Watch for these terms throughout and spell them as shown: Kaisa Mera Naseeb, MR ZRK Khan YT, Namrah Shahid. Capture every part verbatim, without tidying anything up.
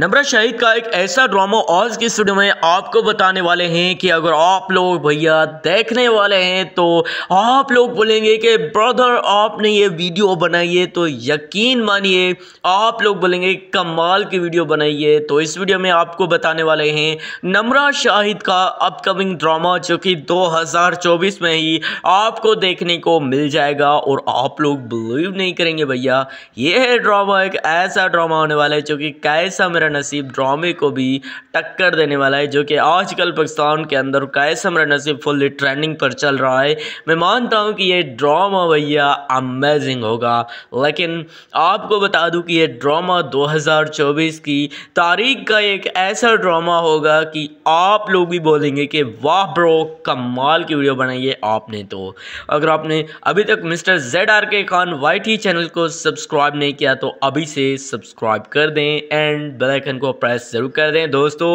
नम्रा शाहिद का एक ऐसा ड्रामा आज की स्टूडियो में आपको बताने वाले हैं कि अगर आप लोग भैया देखने वाले हैं तो आप लोग बोलेंगे कि ब्रदर आपने ये वीडियो बनाई है, तो यकीन मानिए आप लोग बोलेंगे कमाल की वीडियो बनाई है। तो इस वीडियो में आपको बताने वाले हैं नम्रा शाहिद का अपकमिंग ड्रामा जो कि दो हज़ार चौबीस में ही आपको देखने को मिल जाएगा और आप लोग बिलीव नहीं करेंगे भैया ये ड्रामा एक ऐसा ड्रामा होने वाला है जो कि कैसा मेरा नसीब ड्रामे को भी टक्कर देने वाला है, जो कि आजकल पाकिस्तान के अंदर कायसा मेरा नसीब फुल्ली ट्रेंडिंग पर चल रहा है। मैं मानता हूं कि ये ड्रामा भैया अमेजिंग होगा, लेकिन आपको बता दूं कि ये ड्रामा दो हज़ार चौबीस की तारीख का एक ऐसा ड्रामा होगा कि आप लोग भी बोलेंगे कि वाह ब्रो कमाल की वीडियो बनाई है आपने। तो अगर आपने अभी तक mister Z R K Khan Y T channel को सब्सक्राइब नहीं किया तो अभी से सब्सक्राइब कर दें एंड बेल आइकन को प्रेस जरूर कर दें। दोस्तों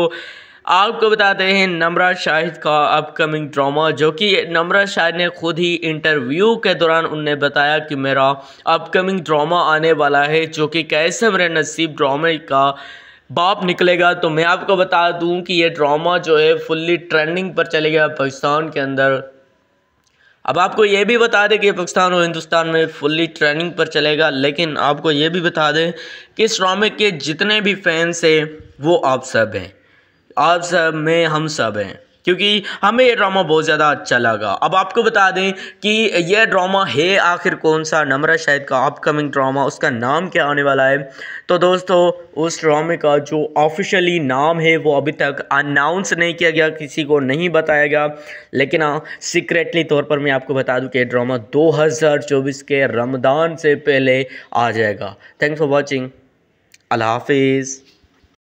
आपको बताते हैं नम्रा शाहिद का अपकमिंग ड्रामा, जो कि नम्रा शाहिद ने खुद ही इंटरव्यू के दौरान उनने बताया कि मेरा अपकमिंग ड्रामा आने वाला है जो कि कैसे मेरे नसीब ड्रामे का बाप निकलेगा। तो मैं आपको बता दूं कि ये ड्रामा जो है फुल्ली ट्रेंडिंग पर चलेगा पाकिस्तान के अंदर। अब आपको ये भी बता दें कि पाकिस्तान और हिंदुस्तान में फुल्ली ट्रेंडिंग पर चलेगा, लेकिन आपको ये भी बता दें कि इस ड्रामे के जितने भी फैंस हैं वो आप सब हैं, आप सब में हम सब हैं, क्योंकि हमें ये ड्रामा बहुत ज़्यादा अच्छा लगा। अब आपको बता दें कि यह ड्रामा है आखिर कौन सा, नम्रा शाहिद का अपकमिंग ड्रामा उसका नाम क्या आने वाला है। तो दोस्तों उस ड्रामे का जो ऑफिशियली नाम है वो अभी तक अनाउंस नहीं किया गया, किसी को नहीं बताया गया, लेकिन हाँ सीक्रेटली तौर पर मैं आपको बता दूं कि यह ड्रामा दो हज़ार चौबीस के रमदान से पहले आ जाएगा। थैंक्स फॉर वॉचिंग, अल्लाह हाफिज़।